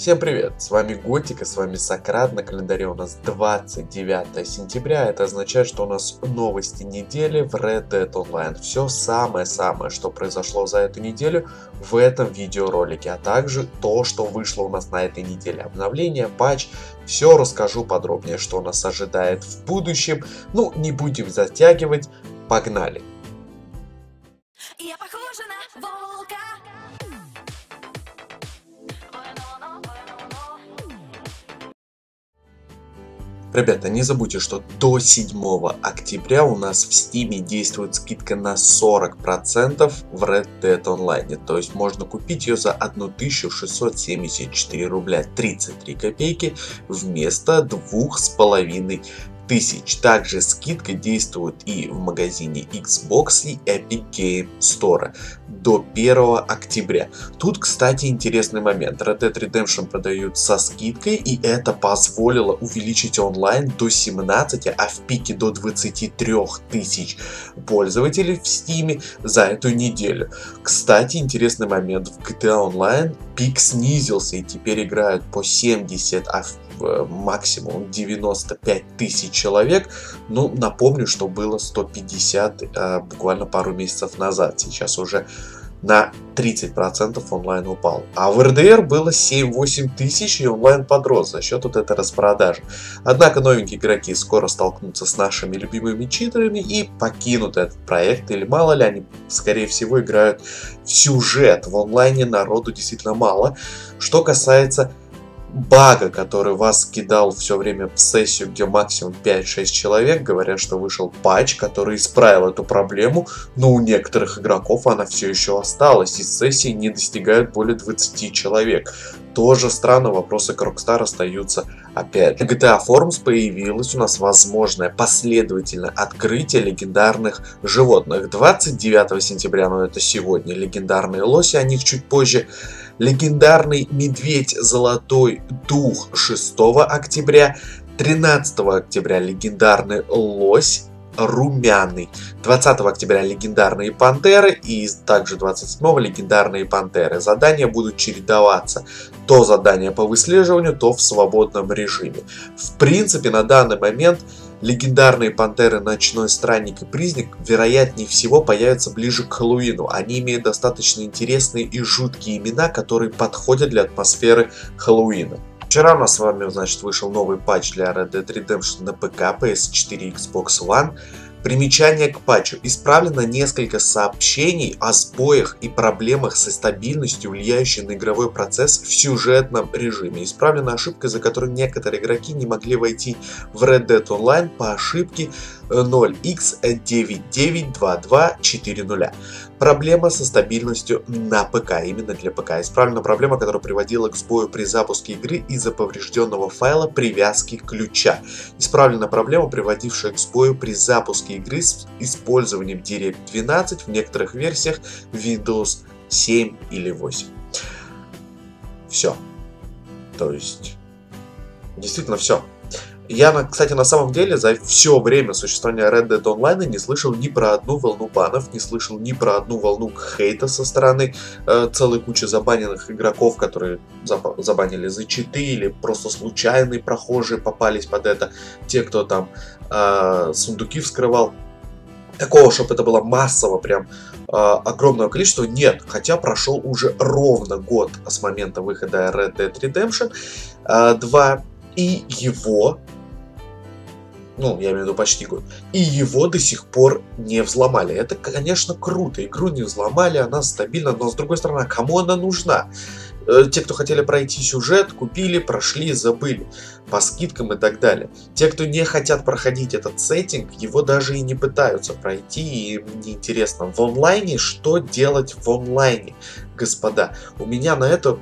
Всем привет, с вами Готик и с вами Сократ. На календаре у нас 29 сентября, это означает, что у нас новости недели в Red Dead Online. Все самое-самое, что произошло за эту неделю в этом видеоролике, а также то, что вышло у нас на этой неделе. Обновление, патч, все расскажу подробнее, что нас ожидает в будущем. Ну, не будем затягивать, погнали. Я похожа на волка. Ребята, не забудьте, что до 7 октября у нас в Steam действует скидка на 40% в Red Dead Online. То есть можно купить ее за 1674 рубля 33 копейки вместо 2500. Также скидка действует и в магазине Xbox и Epic Game Store до 1 октября. Тут, кстати, интересный момент. Red Dead Redemption продают со скидкой, и это позволило увеличить онлайн до 17, а в пике до 23 тысяч пользователей в Steam за эту неделю. Кстати, интересный момент. В GTA Online пик снизился, и теперь играют по 70, а в максимум 95 тысяч человек. Ну, напомню, что было 150 буквально пару месяцев назад. Сейчас уже на 30% онлайн упал. А в РДР было 7-8 тысяч, и онлайн подрос за счет вот этой распродажи. Однако новенькие игроки скоро столкнутся с нашими любимыми читерами и покинут этот проект. Или мало ли, они, скорее всего, играют в сюжет. В онлайне народу действительно мало. Что касается бага, который вас кидал все время в сессию, где максимум 5-6 человек, говорят, что вышел патч, который исправил эту проблему, но у некоторых игроков она все еще осталась, и сессии не достигают более 20 человек. Тоже странно, вопросы к Rockstar остаются опять же. В GTA Forums появилась у нас возможное последовательное открытие легендарных животных. 29 сентября, но это сегодня, легендарные лоси, о них чуть позже. Легендарный медведь Золотой Дух 6 октября, 13 октября легендарный лось Румяный, 20 октября легендарные пантеры и также 27-го легендарные пантеры. Задания будут чередоваться. То задание по выслеживанию, то в свободном режиме. В принципе, на данный момент легендарные пантеры, Ночной Странник и Призрак, вероятнее всего, появятся ближе к Хэллоуину. Они имеют достаточно интересные и жуткие имена, которые подходят для атмосферы Хэллоуина. Вчера у нас с вами, значит, вышел новый патч для Red Dead Redemption на ПК, PS4, Xbox One. Примечание к патчу. Исправлено несколько сообщений о сбоях и проблемах со стабильностью, влияющей на игровой процесс в сюжетном режиме. Исправлена ошибка, за которую некоторые игроки не могли войти в Red Dead Online по ошибке 0x992240. Проблема со стабильностью на ПК, именно для ПК. Исправлена проблема, которая приводила к сбою при запуске игры из-за поврежденного файла привязки ключа. Исправлена проблема, приводившая к сбою при запуске игры с использованием DirectX 12 в некоторых версиях Windows 7 или 8. Все. То есть, действительно все. Я, кстати, на самом деле за все время существования Red Dead Online не слышал ни про одну волну банов, не слышал ни про одну волну хейта со стороны целой кучи забаненных игроков, которые забанили за читы или просто случайные прохожие попались под это, те, кто там сундуки вскрывал. Такого, чтобы это было массово, прям огромного количества, нет. Хотя прошел уже ровно год с момента выхода Red Dead Redemption 2, и его... Ну, я имею в виду почти год. И его до сих пор не взломали. Это, конечно, круто. Игру не взломали, она стабильна. Но, с другой стороны, кому она нужна? Те, кто хотели пройти сюжет, купили, прошли, забыли. По скидкам и так далее. Те, кто не хотят проходить этот сеттинг, его даже и не пытаются пройти. И им неинтересно. В онлайне что делать в онлайне, господа? У меня на это...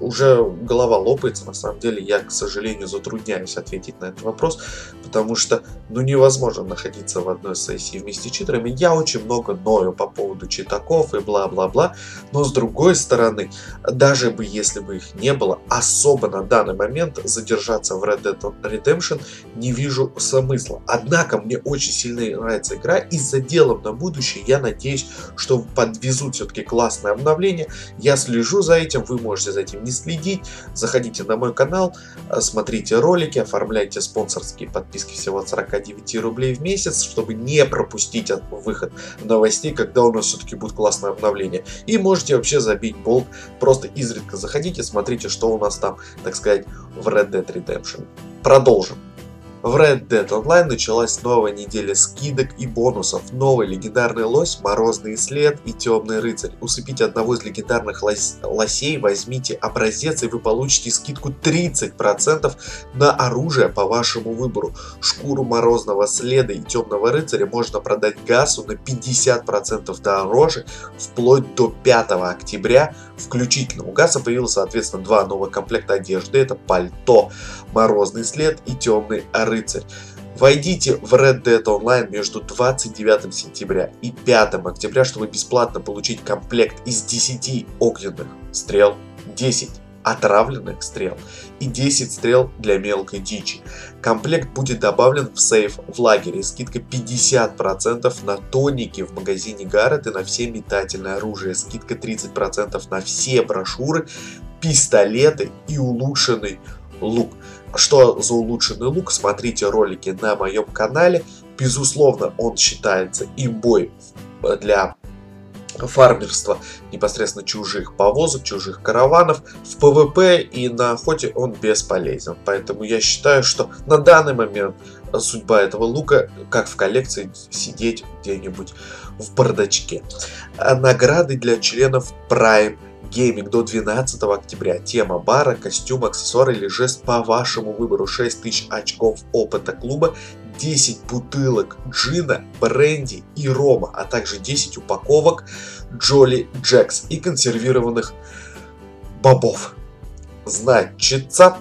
уже голова лопается, на самом деле я, к сожалению, затрудняюсь ответить на этот вопрос, потому что, ну, невозможно находиться в одной сессии вместе с читерами. Я очень много ною по поводу читаков и бла-бла-бла, но с другой стороны, даже бы если бы их не было, особо на данный момент задержаться в Red Dead Redemption не вижу смысла. Однако мне очень сильно нравится игра, и за делом на будущее я надеюсь, что подвезут все-таки классное обновление. Я слежу за этим, вы можете за этим не не следить, заходите на мой канал, смотрите ролики, оформляйте спонсорские подписки всего от 49 рублей в месяц, чтобы не пропустить выход новостей, когда у нас все-таки будет классное обновление. И можете вообще забить болт, просто изредка заходите, смотрите, что у нас там, так сказать, в Red Dead Redemption. Продолжим. В Red Dead Online началась новая неделя скидок и бонусов. Новый легендарный лось, морозный след и темный рыцарь. Усыпите одного из легендарных лосей, возьмите образец и вы получите скидку 30% на оружие по вашему выбору. Шкуру морозного следа и темного рыцаря можно продать Гасу на 50% дороже, вплоть до 5 октября включительно. У Гаса появилось, соответственно, два новых комплекта одежды. Это пальто, морозный след и темный рыцарь. Войдите в Red Dead Online между 29 сентября и 5 октября, чтобы бесплатно получить комплект из 10 огненных стрел, 10 отравленных стрел и 10 стрел для мелкой дичи. Комплект будет добавлен в сейф в лагере. Скидка 50% на тоники в магазине Гаррет и на все метательное оружие. Скидка 30% на все брошюры, пистолеты и улучшенный лук. Что за улучшенный лук, смотрите ролики на моем канале. Безусловно, он считается имбой для фармерства непосредственно чужих повозок, чужих караванов. В ПВП и на охоте он бесполезен. Поэтому я считаю, что на данный момент судьба этого лука, как в коллекции, сидеть где-нибудь в бардачке. Награды для членов Prime Гейминг до 12 октября. Тема бара, костюм, аксессуар или жест по вашему выбору. 6000 очков опыта клуба, 10 бутылок джина, бренди и рома, а также 10 упаковок Джоли Джекс и консервированных бобов. Значится,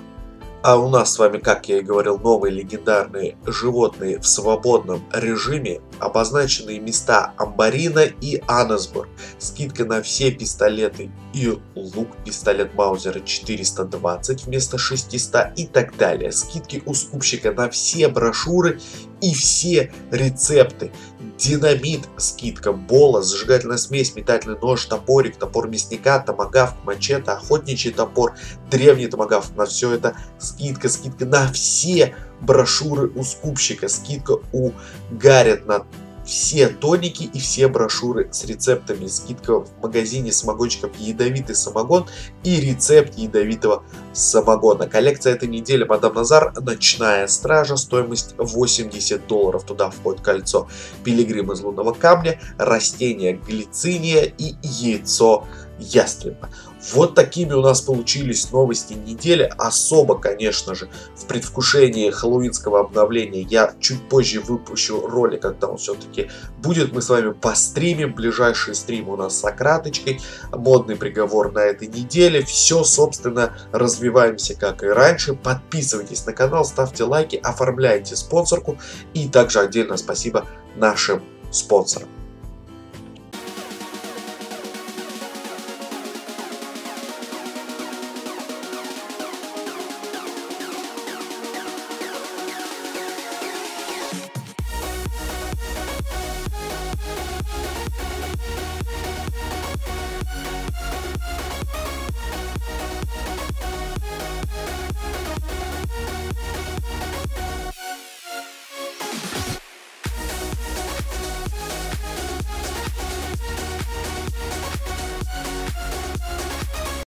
а у нас с вами, как я и говорил, новые легендарные животные в свободном режиме, обозначенные места Амбарина и Анасбор. Скидка на все пистолеты и лук, пистолет Маузера 420 вместо 600 и так далее. Скидки у скупщика на все брошюры и все рецепты. Динамит, скидка, бола, зажигательная смесь, метательный нож, топорик, топор мясника, томагавк, мачете, охотничий топор, древний томагавк. На все это скидка, скидка на все брошюры у скупщика, скидка у Гаррет на все тоники и все брошюры с рецептами, скидка в магазине самогонщиков «Ядовитый самогон» и рецепт ядовитого самогона. Коллекция этой недели «Мадам Назар», «Ночная стража», стоимость $80. Туда входит кольцо «Пилигрим из лунного камня», растение глициния и яйцо ястреба. Вот такими у нас получились новости недели. Особо, конечно же, в предвкушении хэллоуинского обновления я чуть позже выпущу ролик, когда он все-таки будет. Мы с вами постримим. Ближайший стрим у нас с Сократочкой. Модный приговор на этой неделе. Все, собственно, развиваемся, как и раньше. Подписывайтесь на канал, ставьте лайки, оформляйте спонсорку. И также отдельно спасибо нашим спонсорам.